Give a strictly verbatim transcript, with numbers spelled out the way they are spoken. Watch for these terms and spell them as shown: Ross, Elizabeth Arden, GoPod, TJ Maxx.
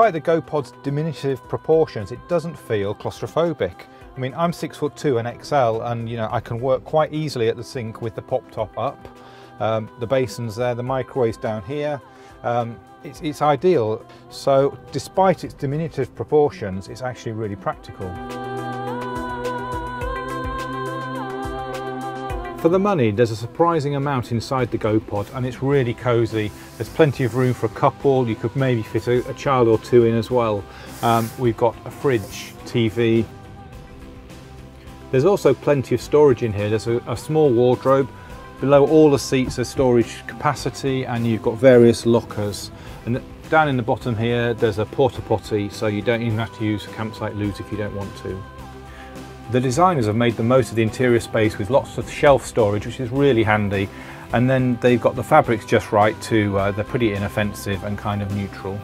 Despite the GoPod's diminutive proportions, it doesn't feel claustrophobic. I mean, I'm six foot two and X L, and you know, I can work quite easily at the sink with the pop top up. Um, the basin's there, the microwave's down here. Um, it's, it's ideal. So despite its diminutive proportions, it's actually really practical. For the money, there's a surprising amount inside the GoPod, and it's really cozy. There's plenty of room for a couple. You could maybe fit a, a child or two in as well. Um, we've got a fridge, T V. There's also plenty of storage in here. There's a, a small wardrobe. Below all the seats are storage capacity, and you've got various lockers. And down in the bottom here, there's a porta potty, so you don't even have to use campsite loot if you don't want to. The designers have made the most of the interior space with lots of shelf storage, which is really handy. And then they've got the fabrics just right too. Uh, they're pretty inoffensive and kind of neutral.